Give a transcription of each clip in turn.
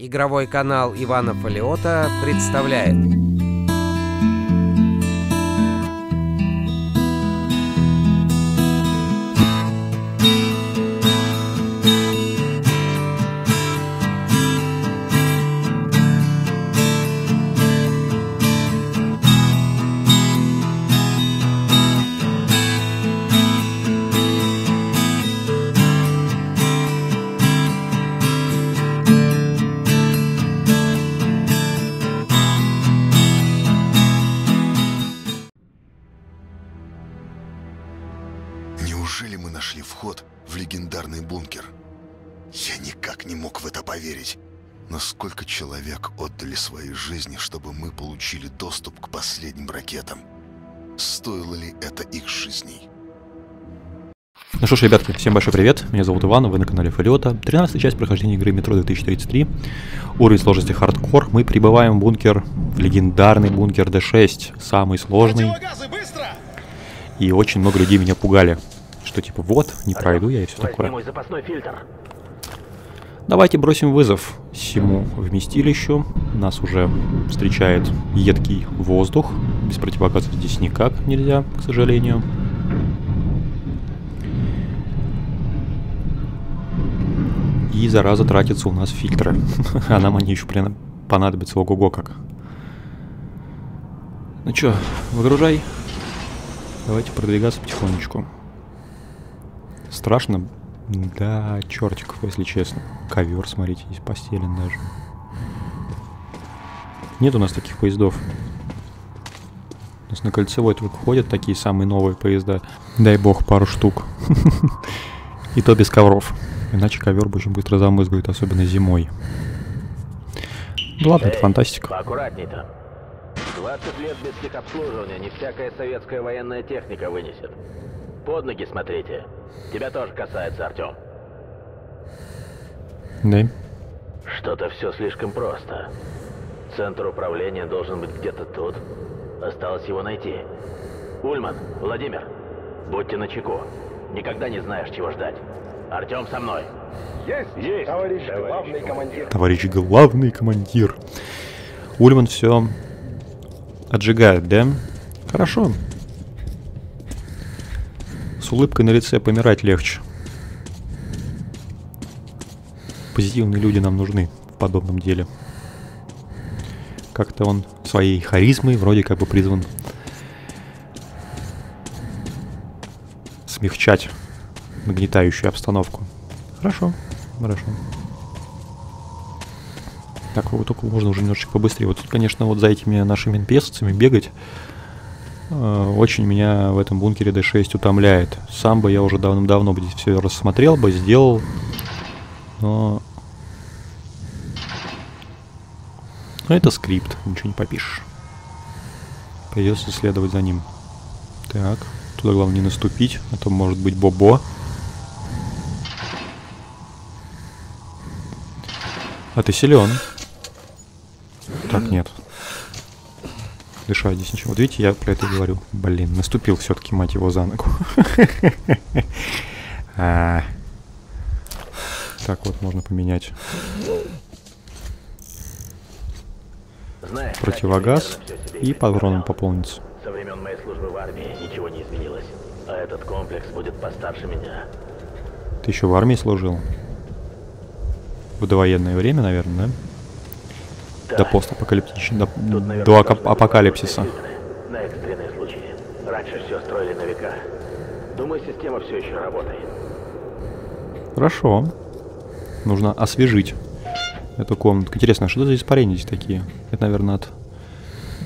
Игровой канал Ивана Фалеота представляет. Неужели мы нашли вход в легендарный бункер? Я никак не мог в это поверить. Но сколько человек отдали свои жизни, чтобы мы получили доступ к последним ракетам? Стоило ли это их жизней? Ну что ж, ребятки, всем большой привет, меня зовут Иван, вы на канале Фалеота. 13-я часть прохождения игры Метро 2033, уровень сложности хардкор. Мы прибываем в бункер, в легендарный бункер D6, самый сложный. И очень много людей меня пугали, что типа вот, не пройду я и все такое. Давайте бросим вызов всему вместилищу. Нас уже встречает едкий воздух. Без противогазов здесь никак нельзя, к сожалению. И зараза тратится у нас фильтры. А нам они еще понадобятся ого-го как. Ну чё, выгружай. Давайте продвигаться потихонечку. Страшно? Да, чертиков, если честно. Ковер, смотрите, здесь постелен даже. Нет у нас таких поездов. У нас на кольцевой только ходят такие самые новые поезда. Дай бог, пару штук. И то без ковров. Иначе ковер очень быстро замызгает, особенно зимой. Ладно, это фантастика. Поаккуратней-то. 20 лет без техобслуживания не всякая советская военная техника вынесет. Под ноги смотрите. Тебя тоже касается, Артём. Да. Что-то все слишком просто. Центр управления должен быть где-то тут. Осталось его найти. Ульман, Владимир, будьте начеку. Никогда не знаешь, чего ждать. Артём, со мной. Есть, есть. Товарищ главный командир. Ульман все отжигает, да? Хорошо. С улыбкой на лице помирать легче. Позитивные люди нам нужны в подобном деле. Как-то он своей харизмой вроде как бы призван смягчать нагнетающую обстановку. Хорошо, хорошо. Так, вот только можно уже немножечко побыстрее. Вот тут, конечно, вот за этими нашими NPS-цами бегать очень меня в этом бункере D6 утомляет. Сам бы я уже давным-давно бы здесь все рассмотрел бы, сделал. Но это скрипт, ничего не попишешь. Придется следовать за ним. Так, туда главное не наступить, а то может быть бобо. А ты силен. Так, нет. Дышать здесь ничего. Вот видите, я про это говорю. Блин, наступил все-таки, мать его, за ногу. Так, вот можно поменять противогаз и патроном пополнится. Со времен моей службы в армии ничего не изменилось. А этот комплекс будет постарше меня. Ты еще в армии служил? В довоенное время, наверное, да? До постапокалиптичного, до апокалипсиса. На экстренные случаи. Раньше все строили на века. Думаю, система все еще работает. Хорошо. Нужно освежить эту комнату. Интересно, что это за испарения здесь такие? Это, наверное, от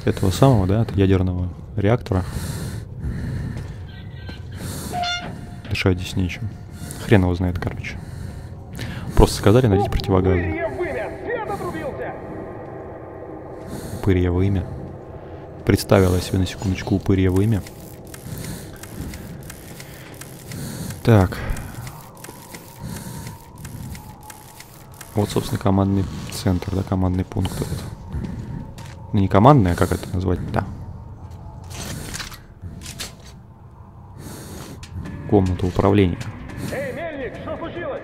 этого самого, да, от ядерного реактора. Дышать здесь нечем. Хрен его знает, короче. Просто сказали надеть противогазы. Упырье имя. Представила себе на секундочку упырье имя. Так. Вот, собственно, командный центр, да, командный пункт этот. Ну, не командный, а как это назвать-то? Комната управления. Эй, Мельник, что случилось?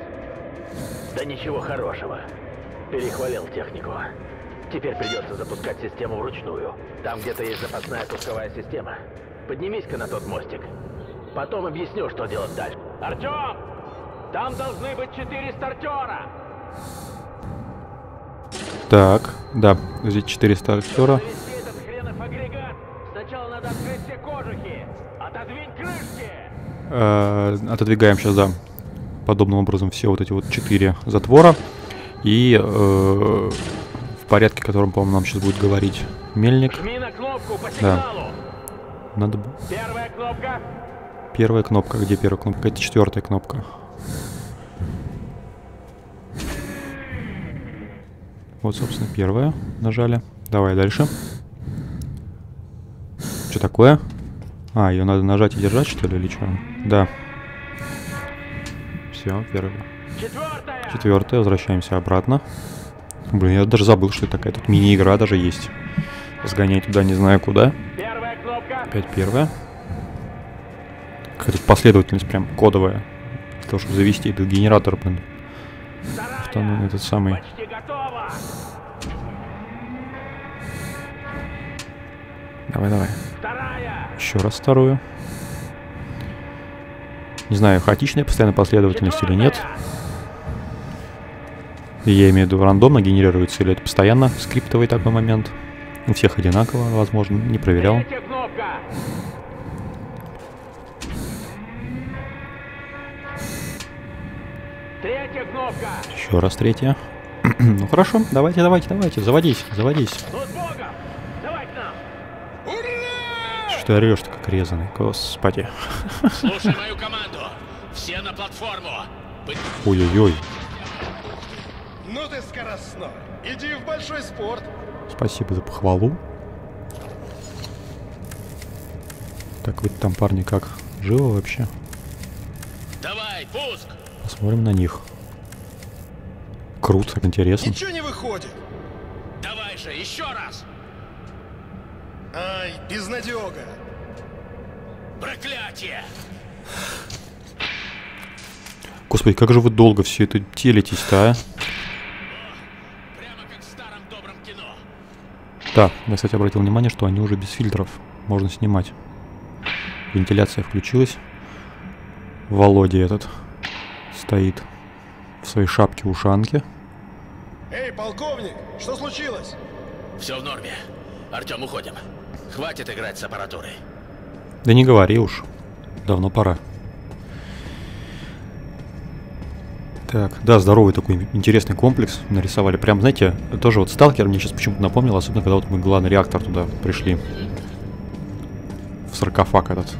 Да ничего хорошего. Перехвалил технику. Теперь придется запускать систему вручную. Там где-то есть запасная пусковая система. Поднимись-ка на тот мостик. Потом объясню, что делать дальше. Артём! Там должны быть 4 стартера! Так, да, здесь 4 стартера. Этот хренов агрегат. Сначала надо открыть все кожухи. Отодвинь крышки! Отодвигаем сейчас, да. Подобным образом все вот эти вот 4 затвора. И в порядке, которым, по-моему, нам сейчас будет говорить Мельник. Жми на кнопку по сигналу. Да. Надо... Первая кнопка. Первая кнопка. Где первая кнопка? Это четвертая кнопка. Вот, собственно, первая. Нажали. Давай дальше. Что такое? А, ее надо нажать и держать, что ли, или что? Да. Все, первая. Четвертая. Возвращаемся обратно. Блин, я даже забыл, что такая тут мини-игра даже есть. Сгоняй туда, не знаю куда. Первая кнопка. Опять первая. Какая-то последовательность прям кодовая. Для того, чтобы завести этот генератор, блин. Автономный этот самый. Почти готово. Давай, давай. Вторая. Еще раз вторую. Не знаю, хаотичная постоянная последовательность или нет. Я имею в виду, рандомно генерируется или это постоянно скриптовый такой момент. У всех одинаково, возможно, не проверял. Третья кнопка. Еще раз третья. Ну хорошо, давайте, давайте, давайте, заводись, заводись. Что ты орешь-то как резаный, господи. Слушай мою команду, все на платформу. Ой-ой-ой. Ну ты скоростной. Иди в большой спорт. Спасибо за похвалу. Так, вы там, парни, как? Живо вообще? Давай, пуск! Посмотрим на них. Круто, интересно. Ничего не выходит. Давай же, еще раз. Ай, безнадега. Проклятие. Господи, как же вы долго все это телитесь-то, а? Да, я, кстати, обратил внимание, что они уже без фильтров. Можно снимать. Вентиляция включилась. Володя этот стоит в своей шапке-ушанке. Эй, полковник, что случилось? Все в норме. Артём, уходим. Хватит играть с аппаратурой. Да не говори уж. Давно пора. Так, да, здоровый такой интересный комплекс нарисовали. Прям, знаете, тоже вот сталкер мне сейчас почему-то напомнил, особенно когда вот мы главный реактор туда пришли. В саркофаг этот.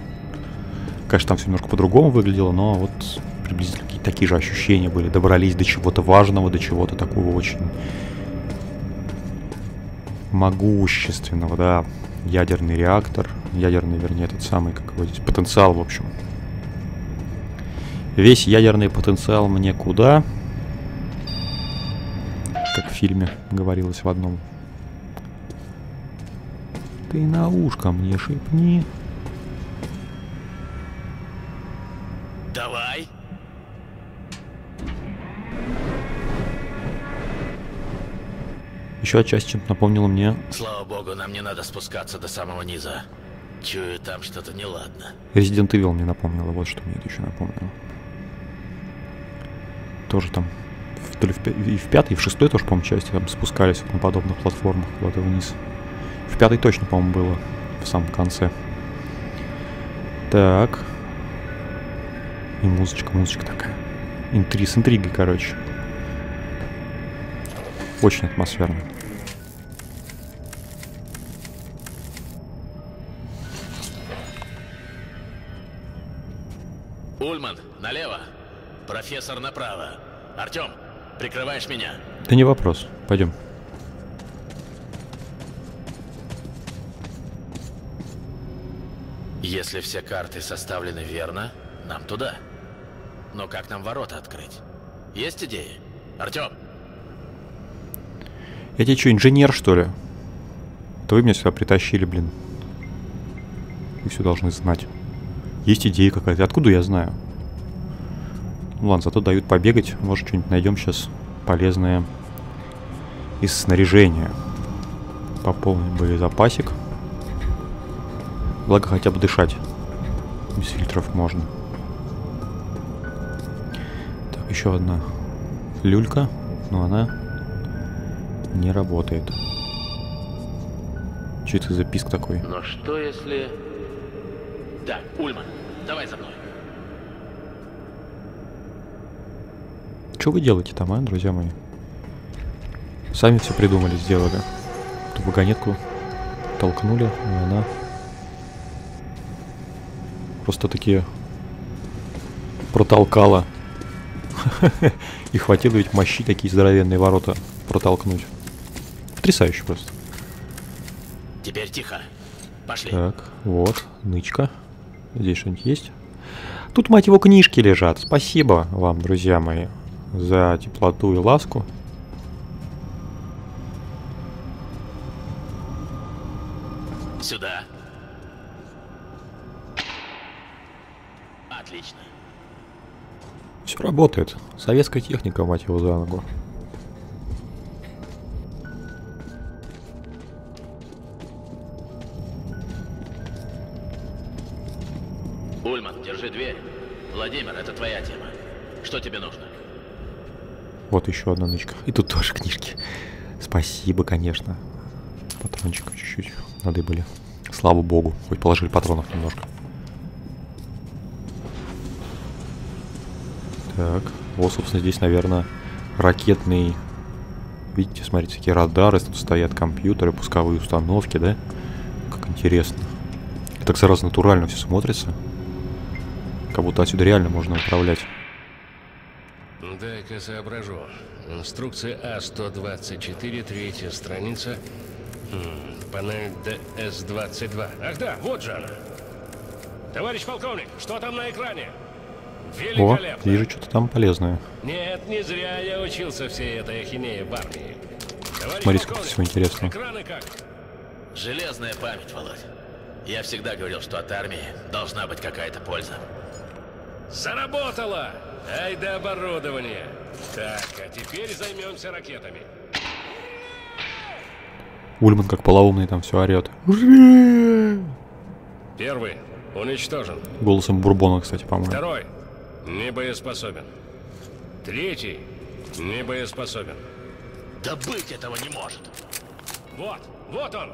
Конечно, там все немножко по-другому выглядело, но вот приблизительно какие-то такие же ощущения были. Добрались до чего-то важного, до чего-то такого очень могущественного, да. Ядерный реактор. Ядерный, вернее, этот самый, как его здесь, потенциал, в общем. Весь ядерный потенциал мне куда? Как в фильме говорилось в одном. Ты на ушко мне шипни. Давай. Еще отчасти чем-то напомнило мне. Слава богу, нам не надо спускаться до самого низа. Чую, там что-то неладно. Resident Evil мне напомнило, вот что мне это еще напомнило. Тоже там и в 5, и в 6 тоже, по-моему, части там спускались вот на подобных платформах куда-то вниз. В 5 точно, по-моему, было в самом конце. Так. И музычка, музычка такая. С интригой, короче. Очень атмосферно. Ульман, налево. Профессор направо. Артём, прикрываешь меня? Да не вопрос. Пойдем. Если все карты составлены верно, нам туда. Но как нам ворота открыть? Есть идеи? Артём? Я тебе что, инженер, что ли? Это вы меня сюда притащили, блин. Вы все должны знать. Есть идея какая-то. Откуда я знаю? Ну ладно, зато дают побегать. Может, что-нибудь найдем сейчас полезное. из снаряжения. Пополнить боезапасик. Благо хотя бы дышать. Без фильтров можно. Так, еще одна люлька. Но она не работает. Что это за писк такой? Но что если... Да, Ульман, давай за мной. Что вы делаете там, а, друзья мои? Сами все придумали, сделали. Эту вагонетку толкнули, и она... просто-таки протолкала. И хватило ведь мощи такие здоровенные ворота протолкнуть. Потрясающе просто. Теперь тихо. Пошли. Так, вот, нычка. Здесь что-нибудь есть? Тут, мать его, книжки лежат. Спасибо вам, друзья мои, за теплоту и ласку. Сюда. Отлично. Все работает. Советская техника, мать его, за ногу. Ульман, держи дверь. Владимир, это твоя тема. Что тебе нужно? Вот еще одна нычка. И тут тоже книжки. Спасибо, конечно. Патрончиков чуть-чуть надыбали. Слава богу, хоть положили патронов немножко. Так, вот, собственно, здесь, наверное, ракетный... Видите, смотрите, такие радары, тут стоят компьютеры, пусковые установки, да? Как интересно. И так сразу натурально все смотрится. Как будто отсюда реально можно управлять. Дай-ка соображу. Инструкция А124, третья страница. Панель DS22. Ах да, вот же она. Товарищ полковник, что там на экране? О, вижу что-то там полезное. Нет, не зря я учился всей этой ахинее в армии. Смотри, сколько всего интересного. Экраны как? Железная память, Володь. Я всегда говорил, что от армии должна быть какая-то польза. Заработала! Ай да оборудование. Так, а теперь займемся ракетами. Ульман как полоумный там все орет. Первый уничтожен. Голосом Бурбона, кстати, по-моему. Второй не боеспособен. Третий не боеспособен. Да быть этого не может. Вот, вот он.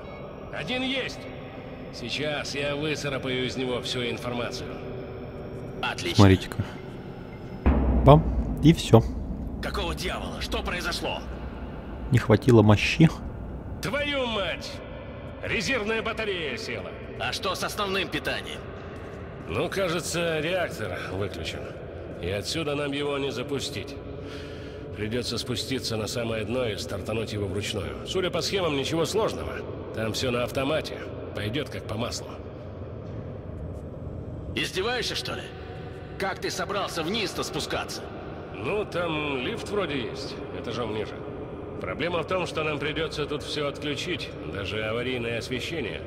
Один есть. Сейчас я выцарапаю из него всю информацию. Отлично. Смотрите-ка. Бам. И все. Какого дьявола? Что произошло? Не хватило мощи. Твою мать! Резервная батарея села. А что с основным питанием? Ну, кажется, реактор выключен. И отсюда нам его не запустить. Придется спуститься на самое дно и стартануть его вручную. Судя по схемам, ничего сложного. Там все на автомате. Пойдет как по маслу. Издеваешься, что ли? Как ты собрался вниз-то спускаться? Ну, там лифт вроде есть, этажом ниже. Проблема в том, что нам придется тут все отключить, даже аварийное освещение,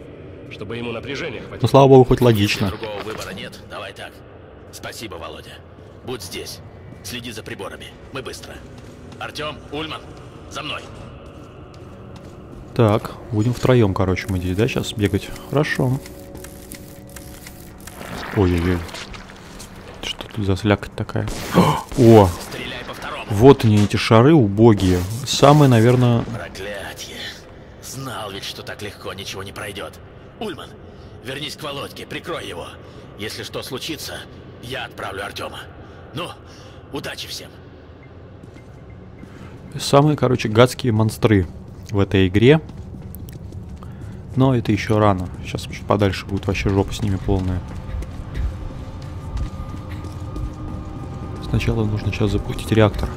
чтобы ему напряжения хватило. Ну, слава богу, хоть логично. Если другого выбора нет, давай так. Спасибо, Володя. Будь здесь. Следи за приборами. Мы быстро. Артём, Ульман, за мной. Так, будем втроем, короче, мы здесь, да, сейчас бегать? Хорошо. Ой-ой-ой. Что тут за слякоть такая? О! Вот они, эти шары убогие. Самые, наверное... Проклятье. Знал ведь, что так легко ничего не пройдет. Ульман, вернись к Володьке, прикрой его. Если что случится, я отправлю Артёма. Ну, удачи всем. Самые, короче, гадские монстры в этой игре. Но это еще рано. Сейчас чуть подальше будет вообще жопа с ними полная. Сначала нужно сейчас запустить реактор.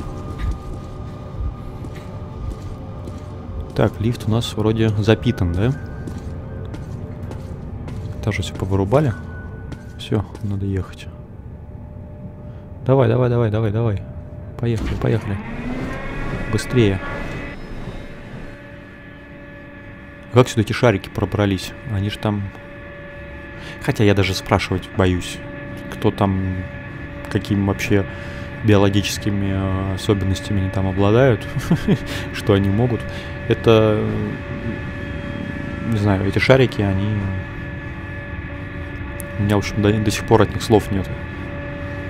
Так, лифт у нас вроде запитан, да? Тоже все повырубали. Все, надо ехать. Давай, давай, давай, давай, давай. Поехали, поехали. Быстрее. Как сюда эти шарики пробрались? Они же там... Хотя я даже спрашивать боюсь, кто там каким вообще биологическими особенностями они там обладают, что они могут. Это, не знаю, эти шарики, они... У меня, в общем, до сих пор от них слов нет.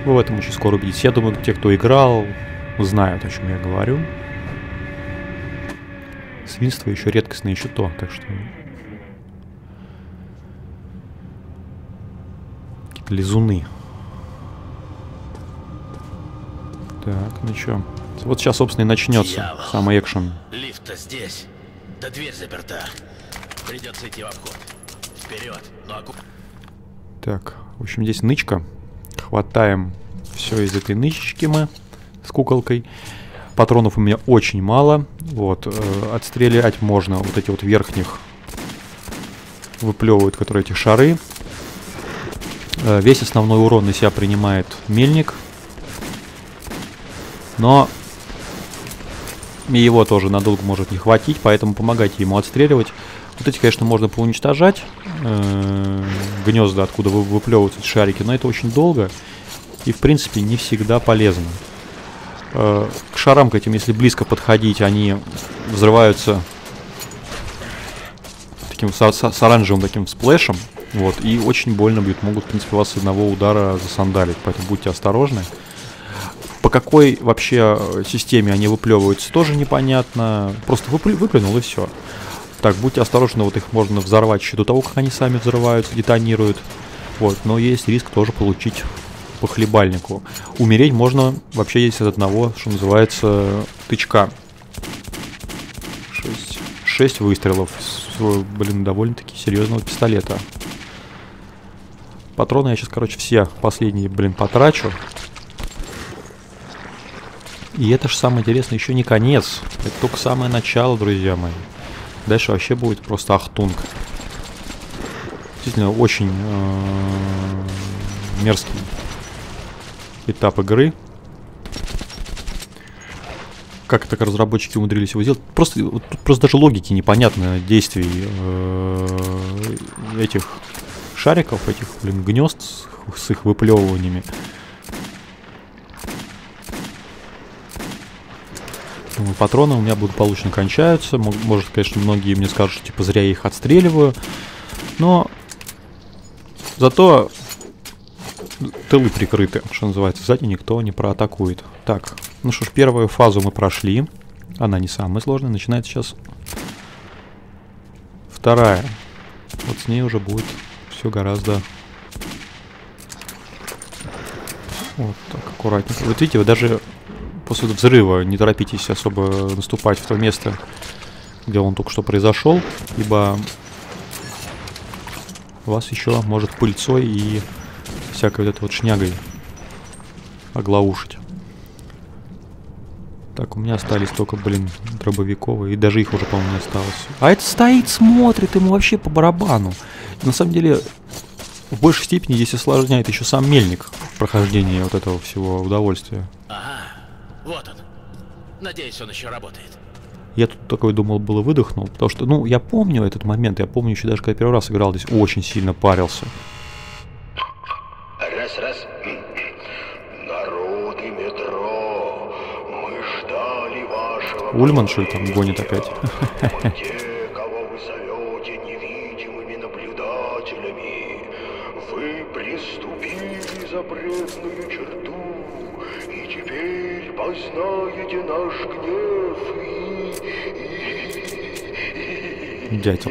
Вы в этом очень скоро убедитесь. Я думаю, те, кто играл, знают, о чем я говорю. Свинство еще редкостное, еще то, так что... Какие-то лизуны. Так, ну чё. Вот сейчас, собственно, и начнется самый экшен. Лифт-то здесь. Да дверь заперта. Придется идти в обход. Вперед. Ну, а... Так, в общем, здесь нычка. Хватаем все из этой нычечки мы с куколкой. Патронов у меня очень мало. Вот, отстрелять можно вот эти вот верхних. Выплевывают, которые эти шары. Весь основной урон на себя принимает Мельник. Но и его тоже надолго может не хватить, поэтому помогайте ему отстреливать. Вот эти, конечно, можно поуничтожать. Гнезда, откуда выплевываются эти шарики, но это очень долго и, в принципе, не всегда полезно. К шарам к этим, если близко подходить, они взрываются таким с оранжевым таким сплэшем. Вот, и очень больно бьют. Могут, в принципе, вас с одного удара засандалить, поэтому будьте осторожны. По какой вообще системе они выплевываются, тоже непонятно. Просто выплюнул и все. Так, будьте осторожны, вот их можно взорвать еще до того, как они сами взрываются, детонируют. Вот, но есть риск тоже получить по хлебальнику. Умереть можно вообще есть от одного, что называется, тычка. 6 выстрелов с, блин, довольно-таки серьезного пистолета. Патроны я сейчас, короче, все последние, блин, потрачу. И это же самое интересное, еще не конец. Это только самое начало, друзья мои. Дальше вообще будет просто ахтунг. Действительно, очень мерзкий этап игры. Как так разработчики умудрились его сделать? Просто, вот, тут просто даже логики непонятно действий этих шариков, этих, блин, гнезд с их выплевываниями. Патроны у меня благополучно кончаются. Может, конечно, многие мне скажут, что типа зря я их отстреливаю. Но зато тылы прикрыты, что называется. Сзади никто не проатакует. Так, ну что ж, первую фазу мы прошли. Она не самая сложная. Начинается сейчас вторая. Вот с ней уже будет все гораздо... Вот так, аккуратненько. Вот видите, вы даже... После взрыва не торопитесь особо наступать в то место, где он только что произошел, ибо вас еще может пыльцой и всякой вот этой вот шнягой оглаушить. Так, у меня остались только, блин, дробовиковые, и даже их уже, по-моему, не осталось. А это стоит, смотрит, ему вообще по барабану. На самом деле, в большей степени здесь осложняет еще сам Мельник прохождение вот этого всего удовольствия. Вот он. Надеюсь, он еще работает. Я тут такой думал, было выдохнул, потому что, ну, я помню этот момент, я помню еще даже, когда первый раз играл здесь, очень сильно парился. Раз-раз. Народы метро, мы ждали вашего... Ульман, что ли, там гонит опять? Те, кого вы зовете невидимыми наблюдателями, вы приступили запретную черту, и теперь... Познаете наш гнев и... Дядя.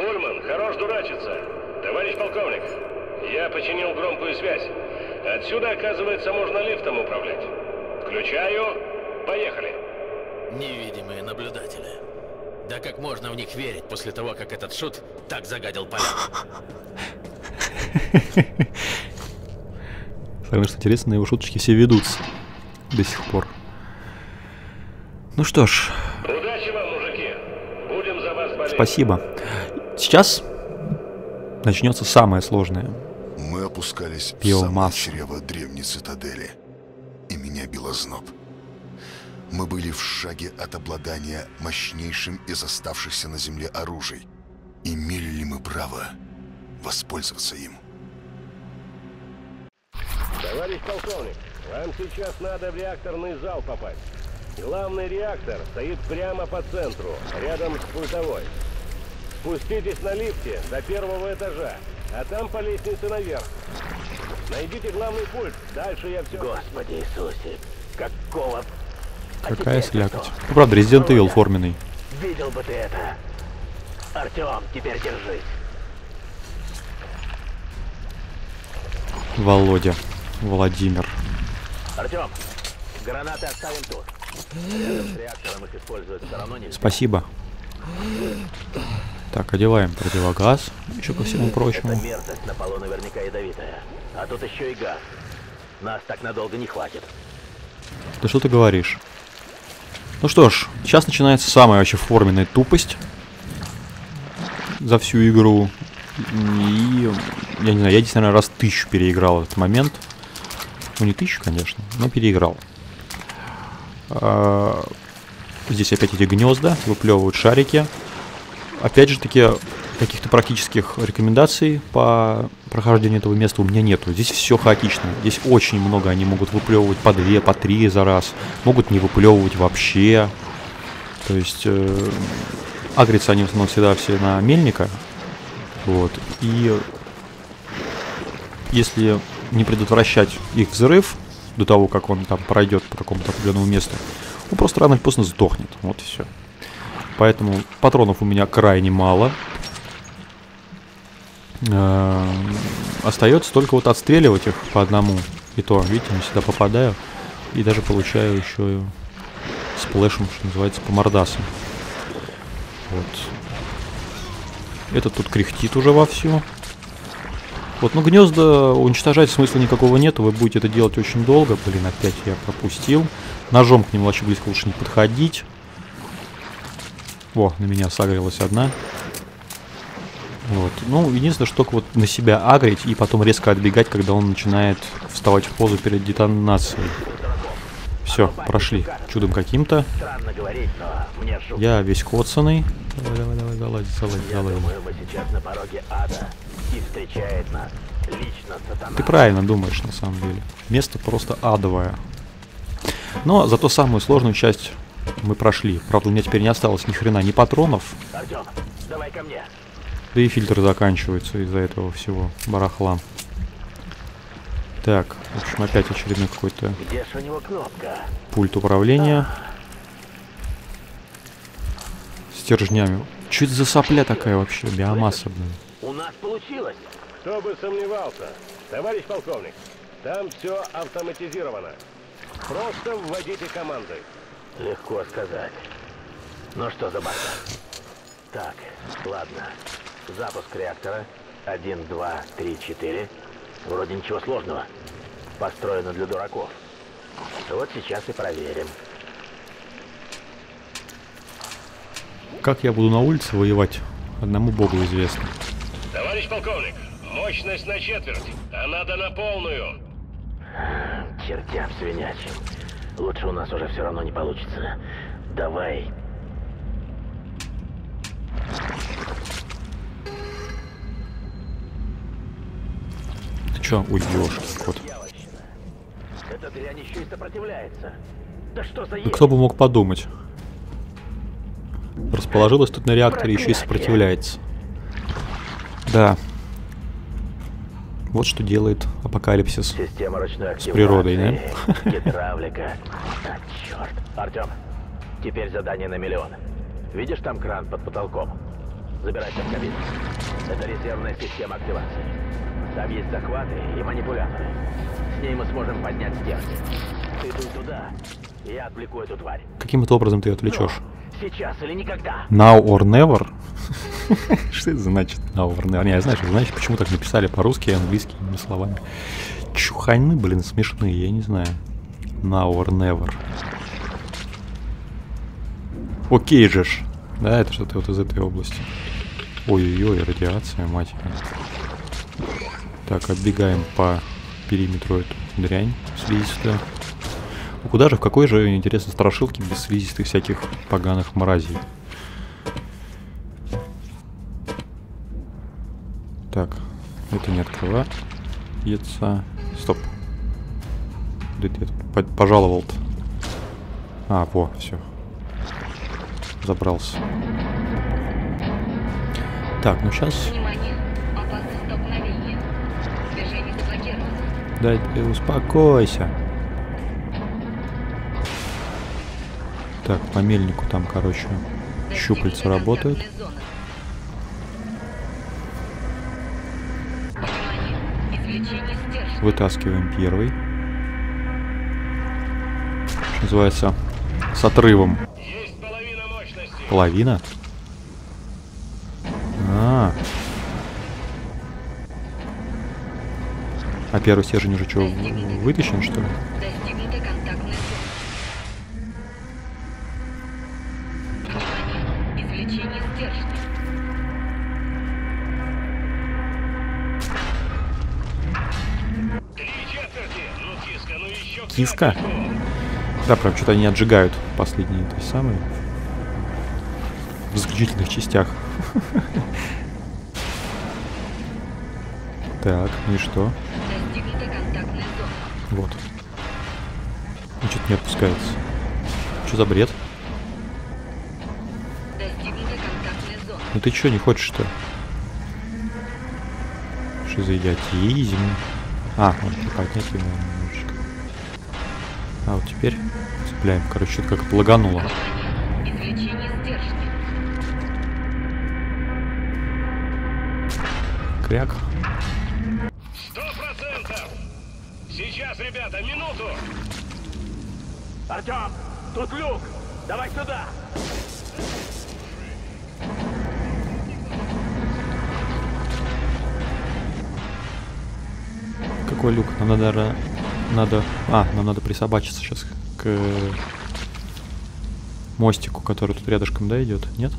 Ульман, хорош дурачиться. Товарищ полковник, я починил громкую связь. Отсюда, оказывается, можно лифтом управлять. Включаю. Поехали. Невидимые наблюдатели. Да как можно в них верить после того, как этот шут так загадил поля? Потому что интересно, на его шуточки все ведутся до сих пор. Ну что ж. Удачи вам, мужики. Будем за вас болеть. Спасибо. Сейчас начнется самое сложное. Мы опускались в самое чрево древней цитадели. И меня било зноб. Мы были в шаге от обладания мощнейшим из оставшихся на земле оружий. Имели ли мы право воспользоваться им? Товарищ полковник, вам сейчас надо в реакторный зал попасть. Главный реактор стоит прямо по центру, рядом с пультовой. Спуститесь на лифте до первого этажа, а там по лестнице наверх. Найдите главный пульт, дальше я все... Господи Иисусе, какого... Какая слякоть. Ну, правда, Resident Evil форменный. Видел бы ты это. Артём, теперь держись. Володя. Владимир. Артём, гранаты оставим тут. С реактором их используют, все равно нельзя. Спасибо. Так, одеваем противогаз. Еще ко всему прочему. Эта мерзость на полу наверняка ядовитая. А тут еще и газ. Нас так надолго не хватит. Да что ты говоришь? Ну что ж, сейчас начинается самая вообще форменная тупость за всю игру. И... я не знаю, я здесь, наверное, раз 1000 переиграл этот момент. Ну, не 1000, конечно, но переиграл. Здесь опять эти гнезда, выплевывают шарики. Опять же таки, каких-то практических рекомендаций по прохождению этого места у меня нету. Здесь все хаотично. Здесь очень много. Они могут выплевывать по 2, по 3 за раз. Могут не выплевывать вообще. То есть, агрятся они в основном всегда все на Мельника. Вот. И если не предотвращать их взрыв до того, как он там пройдет по какому-то определенному месту, он просто рано или поздно сдохнет. Вот и все. Поэтому патронов у меня крайне мало. Остается только вот отстреливать их по одному. И то, видите, я всегда попадаю. И даже получаю еще и сплэшем, что называется, по мордасам. Вот. Этот тут кряхтит уже вовсю. Вот, ну гнезда уничтожать смысла никакого нету. Вы будете это делать очень долго. Блин, опять я пропустил. Ножом к ним вообще близко лучше не подходить. О, на меня сагрилась одна. Вот. Ну, единственное, что только вот на себя агрить и потом резко отбегать, когда он начинает вставать в позу перед детонацией. Все, прошли. Чудом каким-то. Я весь коцаный. Давай, давай, давай, давай, давай, давай. Ты правильно думаешь, на самом деле. Место просто адовое. Но зато самую сложную часть... мы прошли. Правда, у меня теперь не осталось ни хрена, ни патронов. Артём, давай ко мне. Да и фильтр заканчивается из-за этого всего барахла. Так, в общем, опять очередной какой-то пульт управления. Стержнями. Чуть за сопля такая вообще, биомасса, блин. У нас получилось. Кто бы сомневался, товарищ полковник, там все автоматизировано. Просто вводите команды. Легко сказать. Ну что за база? Так, ладно. Запуск реактора. 1, 2, 3, 4. Вроде ничего сложного. Построено для дураков. Вот сейчас и проверим. Как я буду на улице воевать? Одному богу известно. Товарищ полковник, мощность на четверть, а надо на полную. Чертям свинячим. Лучше у нас уже все равно не получится. Давай. Ты че уйдешь, кот? Эта дрянь еще и сопротивляется. Да что за... ну, кто бы мог подумать? Расположилась тут на реакторе, еще и сопротивляется. Да. Вот что делает апокалипсис с природой, да? Гидравлика. А, черт. Артём, теперь задание на миллион. Видишь там кран под потолком? Забирайся в кабину. Это резервная система активации. Там есть захваты и манипуляторы. С ней мы сможем поднять стержни. Ты иди туда, я отвлеку эту тварь. Каким-то образом ты ее отвлечешь? Сейчас или никогда. Now or never? Что это значит? Now or never? Не, я знаю, что значит. Почему так написали по-русски и английскими словами? Чуханы, блин, смешные, я не знаю. Now or never. Окей же ж. Да, это что-то вот из этой области. Ой-ой-ой, радиация, мать. Так, оббегаем по периметру эту дрянь слизистую. Куда же, в какой же, интересно, страшилке без слизистых всяких поганых мразей. Так, это не открывается. Стоп. где пожаловал-то? А, во, все. Забрался. Так, ну сейчас... Да ты успокойся. Так, по мельнику там, короче, щупальца работают. Вытаскиваем первый. Что называется, с отрывом. Есть половина мощности. Половина? А первый стержень уже что, вытащен, что ли? Киска? Да, прям что-то они отжигают последние, то есть самые. В заключительных частях. Так, ну и что? Вот. Ну, что-то не отпускается. Что за бред? Ну ты что, не хочешь-то? Что за идиотизм? А, можно поднять его немножечко. А вот теперь цепляем. Короче, что-то как-то лагануло. Кряк. Сейчас, ребята, минуту! Артём, тут люк! Давай сюда! Какой люк? Нам надо... нам надо присобачиться сейчас к мостику, который тут рядышком, да, идет? Нет?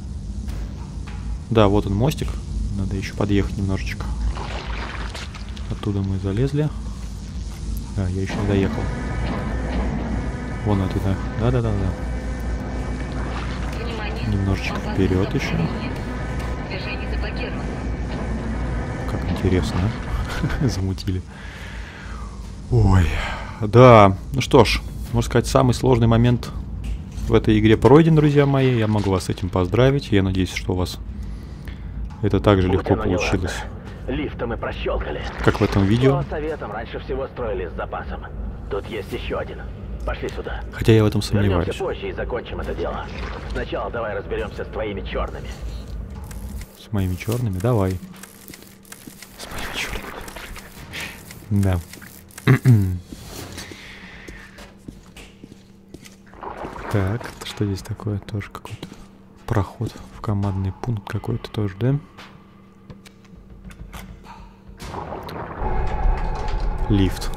Да, вот он мостик. Надо еще подъехать немножечко. Оттуда мы залезли. Да, я еще не доехал. Вон оттуда. Да. Внимание. Немножечко вперед еще. Как интересно. Замутили. Ой. Да. Ну что ж, можно сказать, самый сложный момент в этой игре пройден, друзья мои. Я могу вас с этим поздравить. Я надеюсь, что у вас это также легко получилось. Лифта мы прощелкали. Как в этом видео. Советом раньше всего строили с запасом. Тут есть еще один. Пошли сюда. Хотя я в этом сомневаюсь. Вернемся позже и закончим это дело. Сначала давай разберемся с твоими черными. С моими черными? Давай. С моими черными. Да. Так, что здесь такое? Тоже какой-то проход в командный пункт какой-то тоже, да? Лифт.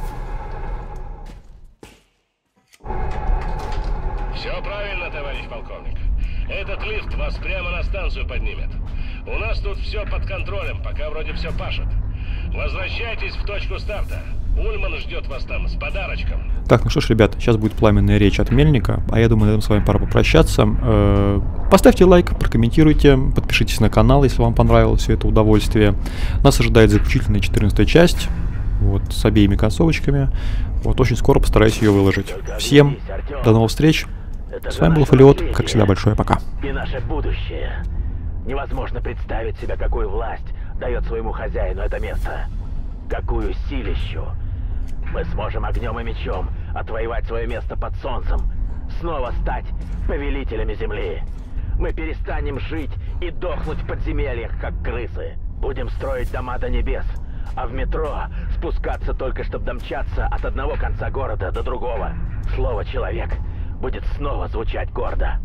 Все правильно, товарищ полковник. Этот лифт вас прямо на станцию поднимет. У нас тут все под контролем, пока вроде все пашет. Возвращайтесь в точку старта. Ульман ждет вас там с подарочком. Так, ну что ж, ребята, сейчас будет пламенная речь от Мельника. А я думаю, на этом с вами пора попрощаться. Поставьте лайк, прокомментируйте, подпишитесь на канал, если вам понравилось все это удовольствие. Нас ожидает заключительная 14-я часть. Вот, с обеими концовочками. Вот, очень скоро постараюсь ее выложить. Всем до новых встреч. С вами был Фалеот. Как всегда, большое пока. И наше будущее. Невозможно представить себе, какую власть дает своему хозяину это место. Какую силищу. Мы сможем огнем и мечом отвоевать свое место под солнцем. Снова стать повелителями земли. Мы перестанем жить и дохнуть в подземельях, как крысы. Будем строить дома до небес. А в метро спускаться только, чтобы домчаться от одного конца города до другого. Слово «человек» будет снова звучать гордо.